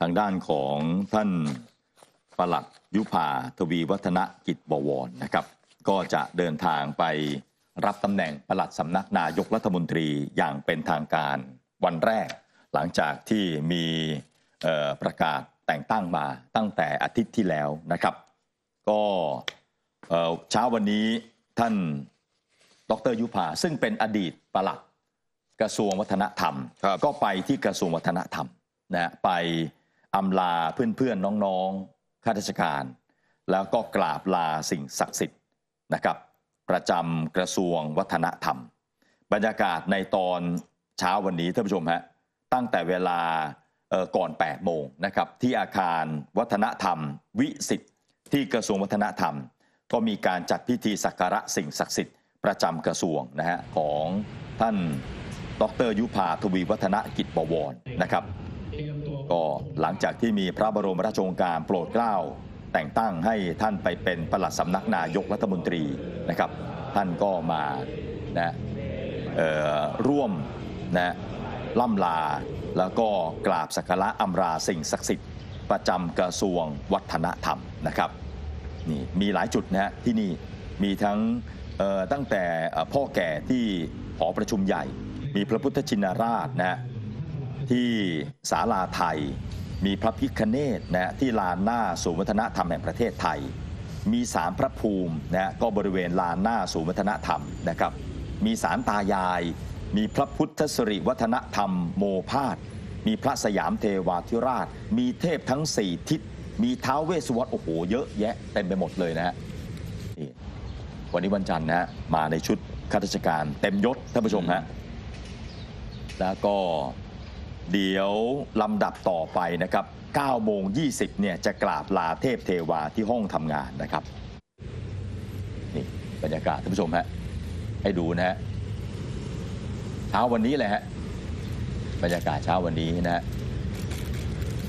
ทางด้านของท่านปลัดยุภาทวีวัฒนกิจบวรนะครับก็จะเดินทางไปรับตำแหน่งปลัดสำนักนายกรัฐมนตรีอย่างเป็นทางการวันแรกหลังจากที่มีประกาศแต่งตั้งมาตั้งแต่อาทิตย์ที่แล้วนะครับก็เช้าวันนี้ท่านดร.ยุภาซึ่งเป็นอดีตปลัดกระทรวงวัฒนธรรมก็ไปที่กระทรวงวัฒนธรรมนะไปอำลาเพื่อนๆน้องๆข้าราชการแล้วก็กราบลาสิ่งศักดิ์สิทธิ์นะครับประจำกระทรวงวัฒนธรรมบรรยากาศในตอนเช้าวันนี้ท่านผู้ชมฮะตั้งแต่เวลาก่อน8โมงนะครับที่อาคารวัฒนธรรมวิสิทธิ์ที่กระทรวงวัฒนธรรมก็มีการจัดพิธีสักการะสิ่งศักดิ์สิทธิ์ประจำกระทรวงนะฮะของท่านดร.ยุภาทวีวัฒนกิจบวรนะครับก็หลังจากที่มีพระบรมราชโองการโปรดเกล้าแต่งตั้งให้ท่านไปเป็นปลัดสำนักนายกรัฐมนตรีนะครับท่านก็มานะร่วมนะล่ำลาแล้วก็กราบสักการะอำลาสิ่งศักดิ์สิทธิ์ประจำกระทรวงวัฒนธรรมนะครับนี่มีหลายจุดนะฮะที่นี่มีทั้งตั้งแต่พ่อแก่ที่หอประชุมใหญ่มีพระพุทธชินราชนะที่ศาลาไทยมีพระพิฆเนศนะที่ลานหน้าศูนย์วัฒนธรรมแห่งประเทศไทยมีศาลพระภูมินะก็บริเวณลานหน้าศูนย์วัฒนธรรมนะครับมีศาลตายายมีพระพุทธสิริวัฒนธรรมโมพาสมีพระสยามเทวาธิราชมีเทพทั้ง4ทิศมีท้าวเวสสุวรรณโอ้โหเยอะแยะเต็มไปหมดเลยนะฮะวันนี้วันจันทร์นะฮะมาในชุดข้าราชการเต็มยศท่านผู้ชมฮะแล้วก็เดี๋ยวลำดับต่อไปนะครับ 9:20 เนี่ยจะกราบลาเทพเทวาที่ห้องทำงานนะครับนี่บรรยากาศท่านผู้ชมฮะให้ดูนะฮะเช้าวันนี้แหละฮะบรรยากาศเช้าวันนี้นะฮะ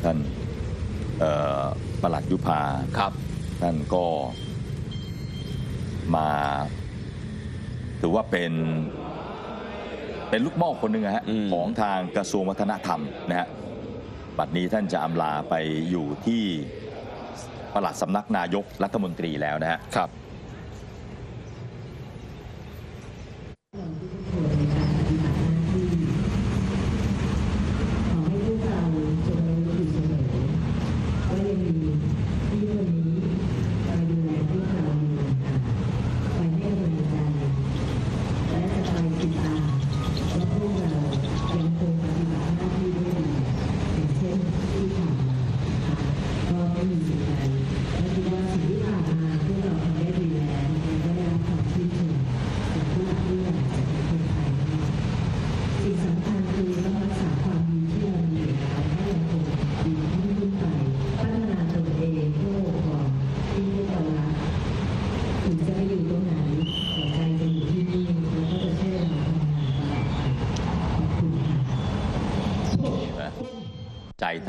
ท่านปลัดยุภาครับท่านก็มาถือว่าเป็นลูกหม้อคนหนึ่งฮะของทางกระทรวงวัฒนธรรมนะฮะบัดนี้ท่านจะอำลาไปอยู่ที่ปลัดสำนักนายกรัฐมนตรีแล้วนะฮะครับ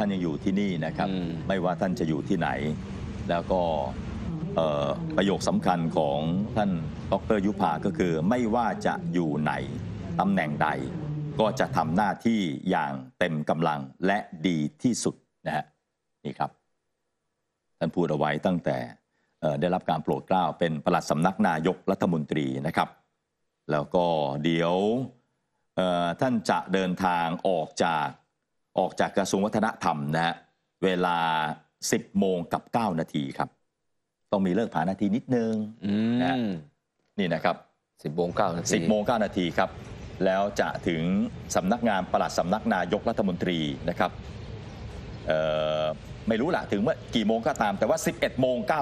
ท่านยังอยู่ที่นี่นะครับไม่ว่าท่านจะอยู่ที่ไหนแล้วก็ประโยคสำคัญของท่านดร.ยุภาก็คือไม่ว่าจะอยู่ไหนตำแหน่งใดก็จะทำหน้าที่อย่างเต็มกำลังและดีที่สุดนะฮะนี่ครับท่านพูดเอาไว้ตั้งแต่ได้รับการโปรดเกล้าเป็นปลัดสำนักนายกรัฐมนตรีนะครับแล้วก็เดี๋ยวท่านจะเดินทางออกจากกระทรวงวัฒนธรรมนะฮะเวลา 10:09 น.ครับต้องมีเลิกผานาทีนิดนึงนะนี่นะครับ 10:09 น.ครับแล้วจะถึงสำนักงานปลัดสำนักนายกรัฐมนตรีนะครับไม่รู้ล่ะถึงเมื่อกี่โมงก็ตามแต่ว่า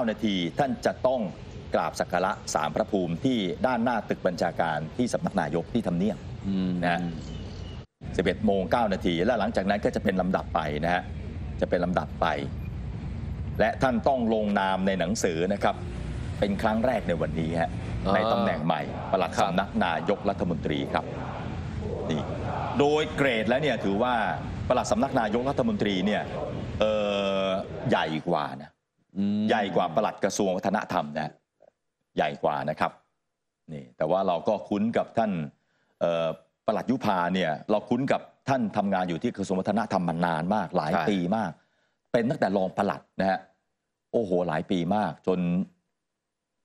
11:09 น.ท่านจะต้องกราบสักการะศาลพระภูมิที่ด้านหน้าตึกบัญชาการที่สำนักนายกที่ทำเนียบนะ11:09 น.และหลังจากนั้นก็จะเป็นลำดับไปนะฮะจะเป็นลำดับไปและท่านต้องลงนามในหนังสือนะครับเป็นครั้งแรกในวันนี้ฮะในตำแหน่งใหม่ปลัดสำนักนายกรัฐมนตรีครับนี่โดยเกรดแล้วเนี่ยถือว่าปลัดสำนักนายกรัฐมนตรีเนี่ยใหญ่กว่านะใหญ่กว่าปลัดกระทรวงวัฒนธรรมนะใหญ่กว่านะครับนี่แต่ว่าเราก็คุ้นกับท่านปลัดยุภาเนี่ยเราคุ้นกับท่านทำงานอยู่ที่กระทรวงวัฒนธรรมมานานมากหลายปีมาก เป็นตั้งแต่รองปลัดนะฮะโอ้โหหลายปีมากจน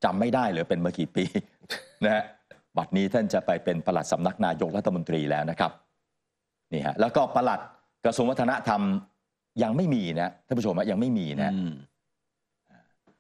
จำไม่ได้เลยเป็นเมื่อกี่ปีนะฮะบัดนี้ท่านจะไปเป็นปลัดสำนักนายกรัฐมนตรีแล้วนะครับนี่ฮะแล้วก็ปลัดกระทรวงวัฒนธรรมยังไม่มีนะท่านผู้ชมยังไม่มีนะ